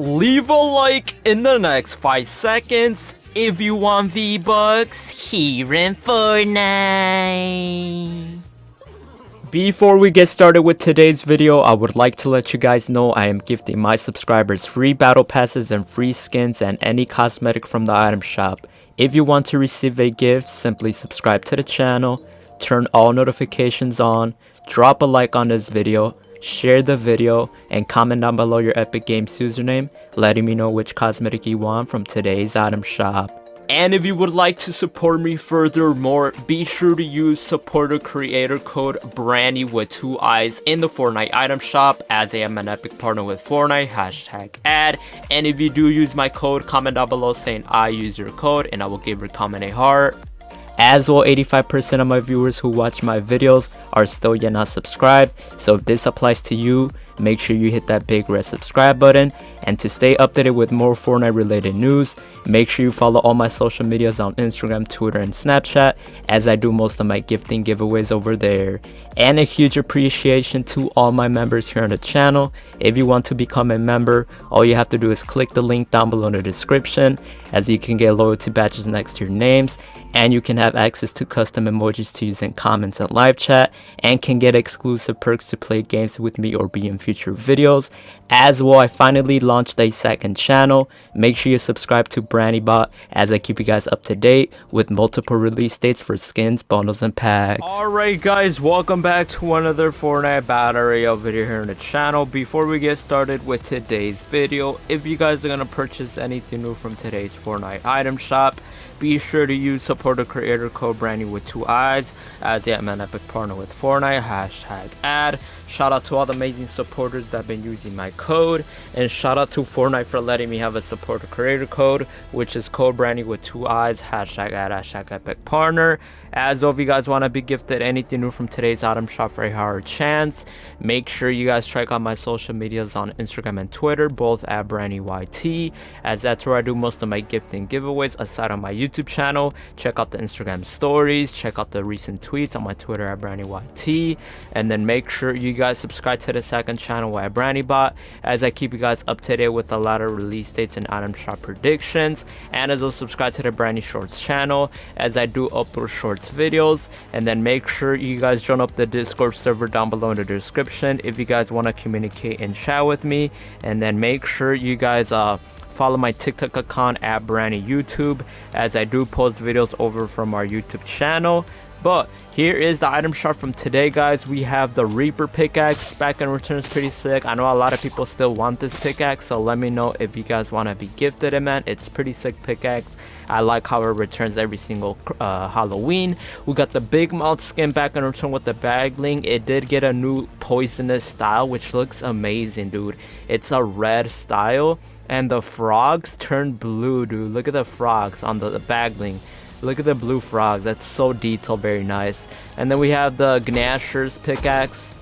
Leave a like in the next 5 seconds if you want V-Bucks here in Fortnite. Before we get started with today's video, I would like to let you guys know I am gifting my subscribers free battle passes and free skins and any cosmetic from the item shop. If you want to receive a gift, simply subscribe to the channel, turn all notifications on, drop a like on this video, share the video, and comment down below your Epic Games username, letting me know which cosmetic you want from today's item shop. And if you would like to support me furthermore, be sure to use supporter creator code BRANNY with 2 I's in the Fortnite item shop, as I am an Epic partner with Fortnite, hashtag ad. And if you do use my code, comment down below saying I use your code and I will give your comment a heart. As well, 85% of my viewers who watch my videos are still yet not subscribed, so if this applies to you, make sure you hit that big red subscribe button. And to stay updated with more Fortnite related news, make sure you follow all my social medias on Instagram, Twitter, and Snapchat, as I do most of my gifting giveaways over there. And a huge appreciation to all my members here on the channel. If you want to become a member, all you have to do is click the link down below in the description, as you can get loyalty badges next to your names, and you can have access to custom emojis to use in comments and live chat, and can get exclusive perks to play games with me or be in future videos. As well, I finally launched a second channel. Make sure you subscribe to Brani Bot, as I keep you guys up to date with multiple release dates for skins, bundles, and packs. Alright guys, welcome back to another Fortnite Battle Royale video here on the channel. Before we get started with today's video, if you guys are going to purchase anything new from today's Fortnite item shop, be sure to use supporter creator code BRANNY with 2 I's, as I am an Epic partner with Fortnite, hashtag ad. Shout out to all the amazing supporters that have been using my code, and shout out to Fortnite for letting me have a supporter creator code, which is code BRANNY with 2 I's, hashtag ad, hashtag Epic partner. As well, if you guys want to be gifted anything new from today's item shop for a higher chance, make sure you guys check out my social medias on Instagram and Twitter, both at BraniYT, as that's where I do most of my gifting giveaways. Aside on my YouTube channel, check out the Instagram stories, check out the recent tweets on my Twitter at BraniYT, and then make sure you guys subscribe to the second channel at Brani Bot, as I keep you guys up to date with a lot of release dates and item shop predictions. And as well, subscribe to the Brani Shorts channel, as I do upload shorts videos. And then make sure you guys join up the Discord server down below in the description if you guys want to communicate and chat with me. And then make sure you guys follow my TikTok account at Brani YouTube, as I do post videos over from our YouTube channel. But here is the item shop from today, guys. We have the Reaper pickaxe. Back and return is pretty sick. I know a lot of people still want this pickaxe, so let me know if you guys want to be gifted it, man. It's pretty sick pickaxe. I like how it returns every single Halloween. We got the Big Mouth skin back in return with the Bagling. It did get a new poisonous style, which looks amazing, dude. It's a red style, and the frogs turned blue, dude. Look at the frogs on the Bagling. Look at the blue frogs. That's so detailed, very nice. And then we have the Gnasher's pickaxe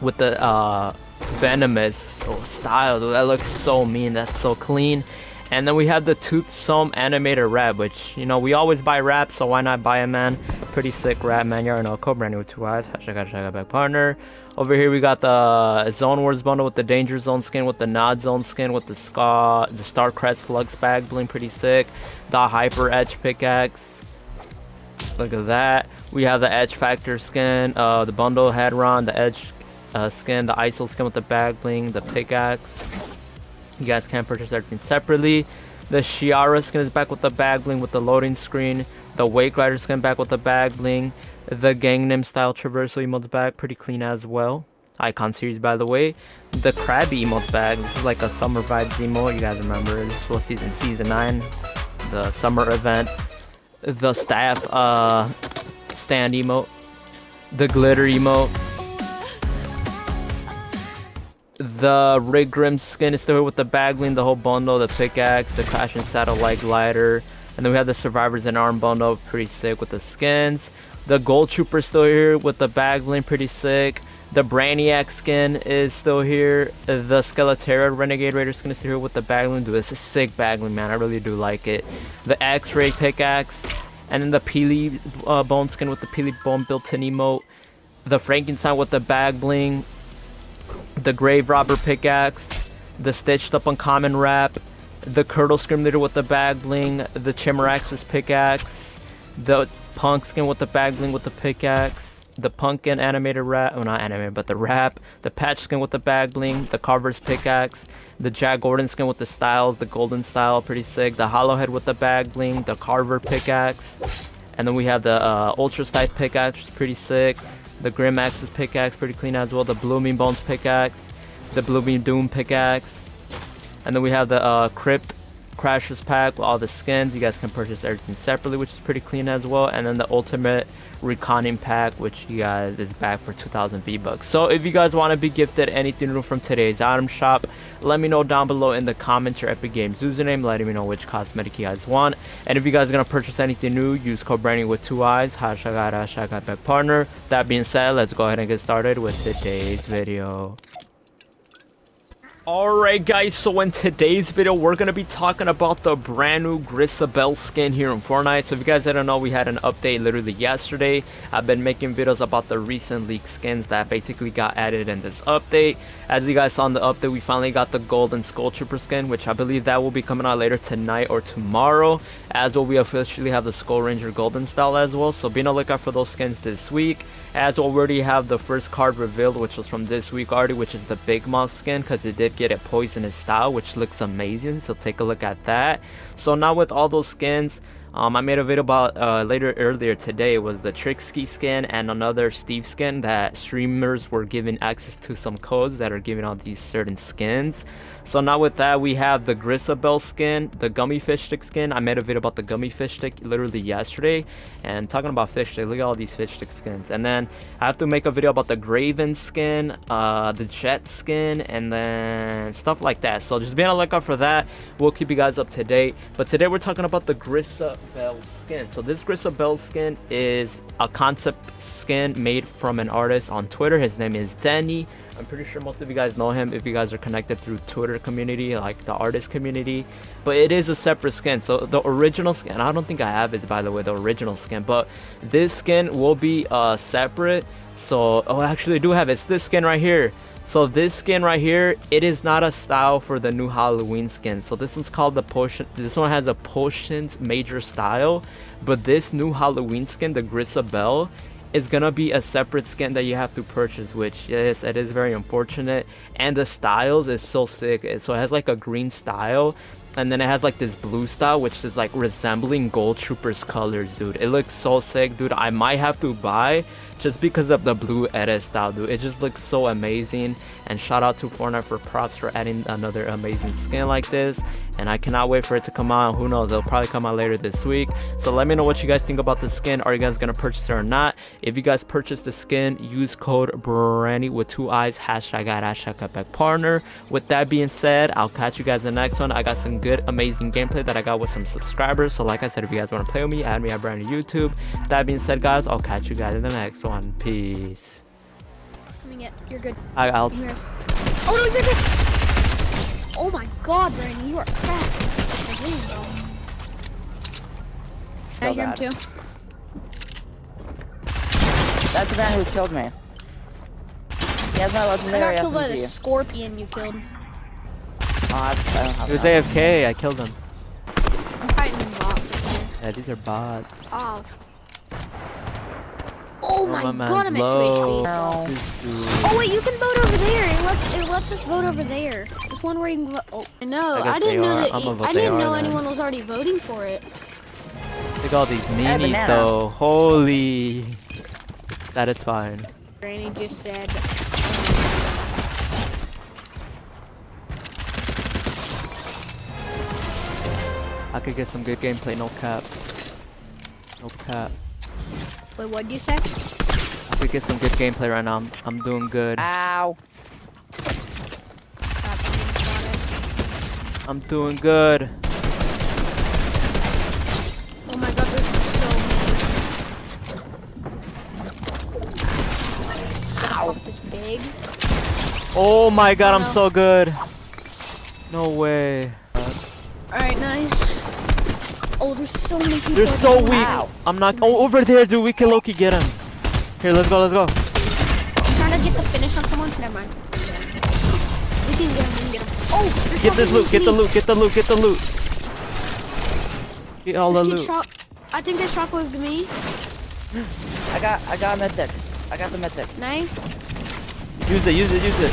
with the venomous style. Dude, that looks so mean. That's so clean. And then we have the Toothsome Animator Wrap, which, you know, we always buy wraps, so why not buy it, man? Pretty sick wrap, man. You already know, code BRANNY with 2 I's. Hashtag back partner. Over here we got the Zone Wars bundle with the Danger Zone skin, with the Nod Zone skin, with the Star Crest Flux bag bling, pretty sick. The Hyper Edge pickaxe, look at that. We have the Edge Factor skin, the bundle Headron, the Edge skin, the Isol skin with the bag bling, the pickaxe. You guys can purchase everything separately. The Shiara skin is back with the bag bling with the loading screen. The Wake Rider skin back with the bag bling. The Gangnam style traversal emote bag, pretty clean as well. Icon series, by the way. The Krabby emote bag, this is like a summer vibes emote. You guys remember this was season 9, the summer event. The staff stand emote. The glitter emote. The Rig Grim skin is still here with the Bagling, the whole bundle, the pickaxe, the crashing satellite glider. And then we have the Survivors in Arm bundle, pretty sick with the skins. The Gold Trooper still here with the Bagling, pretty sick. The Braniac skin is still here. The Skeleterra Renegade Raider skin is still here with the Bagling. Dude, this is sick Bagling, man. I really do like it. The X-Ray pickaxe. And then the Peely Bone skin with the Peely Bone built-in emote. The Frankenstein with the Bagling. The Grave Robber pickaxe. the Stitched Up Uncommon Wrap, the Curdle Scream Leader with the Bagling, the Chimerax's Pickaxe, the Punkskin with the Bagling with the Pickaxe, the Pumpkin Animator Wrap, well not animated, but the Wrap, the Patch Skin with the Bagling, the Carver's Pickaxe, the Jag Gordon Skin with the Styles, the Golden Style, pretty sick, the Hollow Head with the Bagling, the Carver Pickaxe, and then we have the Ultra Scythe Pickaxe, pretty sick, the Grim Axe's Pickaxe, pretty clean as well, the Blooming Bones Pickaxe, the Blooming Doom Pickaxe. And then we have the Crypt Crashers pack with all the skins. You guys can purchase everything separately, which is pretty clean as well. And then the Ultimate Reconning pack, which you guys is back for 2,000 V-Bucks. So if you guys want to be gifted anything from today's item shop, let me know down below in the comments your Epic Games username, letting me know which cosmetic you guys want. And if you guys are going to purchase anything new, use code BRANNY with 2 I's, hashtag back partner. That being said, let's go ahead and get started with today's video. Alright guys, so in today's video, we're going to be talking about the brand new Grisabelle skin here in Fortnite. So if you guys didn't know, we had an update literally yesterday. I've been making videos about the recent leaked skins that basically got added in this update. As you guys saw in the update, we finally got the Golden Skull Trooper skin, which I believe that will be coming out later tonight or tomorrow. As well, we officially have the Skull Ranger Golden Style as well. So be on the lookout for those skins this week. As well, we already have the first card revealed, which was from this week already, which is the Big Mouth skin, because it did get a poisonous style, which looks amazing, so take a look at that. So now with all those skins, I made a video about earlier today was the Tricksky skin and another Steve skin that streamers were giving access to some codes that are giving out these certain skins. So now with that, we have the Grisabelle skin, the Gummy Fishstick skin. I made a video about the Gummy Fishstick literally yesterday, and talking about Fishstick, look at all these Fishstick skins. And then I have to make a video about the Graven skin, the Jet skin, and then stuff like that. So just be on the lookout for that. We'll keep you guys up to date. But today we're talking about the Grisabelle skin. So this Grisabelle skin is a concept skin made from an artist on Twitter. His name is Danny. I'm pretty sure most of you guys know him if you guys are connected through Twitter community, like the artist community. But it is a separate skin. So the original skin, I don't think I have it, by the way, the original skin, but this skin will be separate. So oh, actually I do have it. It's this skin right here. So this skin right here, it is not a style for the new Halloween skin. So this one's called the Potion. This one has a Potions Major style, but this new Halloween skin, the Grisabelle, is gonna be a separate skin that you have to purchase, which yes, it is very unfortunate. And the styles is so sick. So it has like a green style, and then it has like this blue style, which is like resembling Gold Trooper's colors, dude. It looks so sick, dude. I might have to buy just because of the blue edit style, dude. It just looks so amazing. And shout out to Fortnite for props for adding another amazing skin like this. And I cannot wait for it to come out. Who knows, it'll probably come out later this week. So let me know what you guys think about the skin. Are you guys gonna purchase it or not? If you guys purchase the skin, use code BRANNY with 2 I's, hashtag back partner. With that being said, I'll catch you guys in the next one. I got some good amazing gameplay that I got with some subscribers. So like I said, if you guys want to play with me, add me at BRANNY YouTube. That being said, guys, I'll catch you guys in the next one. Peace. Coming in. You're good. I'll oh no, he's right there. Oh my god, BRANNY, you are crap. I hear him too. That's the man who killed me. He has my legendary. I got killed by the scorpion you killed. It was AFK, I killed him. I'm fighting bots. Yeah, these are bots. Oh. Oh my god, I'm at 2 HP. Oh wait, you can vote over there. It lets us vote over there. There's one where you can vote. Oh, no, I didn't know that. I didn't know anyone was already voting for it. Look at all these minis though. Holy. That is fine. BRANNY just said. I could get some good gameplay, no cap. No cap. Wait, what'd you say? I could get some good gameplay right now. I'm doing good. Ow. I'm doing good. Oh my god, there's so many. Ow. This big. Oh my god, I'm so good. No way. Alright, nice. Oh, there's so many people. They're so weak. Wow. I'm not. Oh, over there, dude. We can low-key get him. Here, let's go. Let's go. I'm trying to get the finish on someone. Never mind. We can get him. Oh, this get this loot, get the loot, get the loot, get the loot. Get all the loot. I think they shot with me. I got a med deck. I got the med deck. Nice. Use it, use it, use it.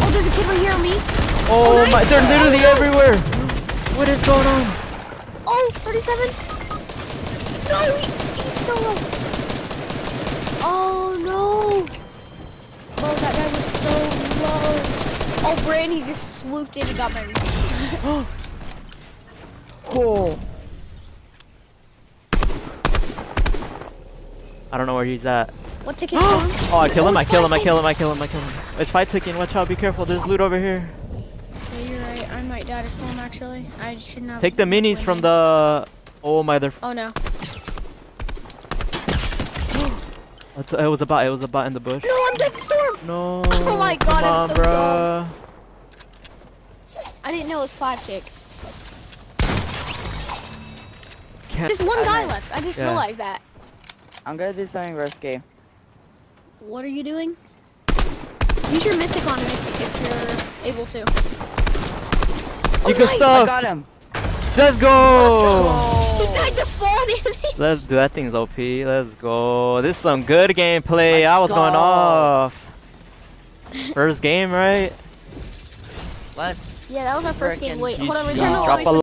Oh, there's a kid right here on me. Oh, nice. My, they're literally everywhere. What is going on? Oh, 37. No, he's solo. Oh, no. Oh, that guy was so low. Oh, Brani just swooped in and got my room. Cool. I don't know where he's at. What ticket's on? Oh, I kill him, I kill him, I kill him, I kill him, I kill him. It's 5 ticking, watch out, be careful, there's loot over here. Yeah, you're right, I might die to spawn actually. I should not. Take the minis from the... Oh my, they're... Oh no. It was a bot in the bush. No, I'm dead to storm! No, oh my god, I'm so dumb. I didn't know it was 5 tick. There's one guy left, I just realized that. I'm gonna do something risky. What are you doing? Use your mythic on him if you're able to. Oh, nice! I got him! Let's go! He died to fall damage! Let's do that, thing's OP. Let's go. This is some good gameplay. I was going off. First game, right? What? Yeah, that was our first game. Wait, hold on, return all the way.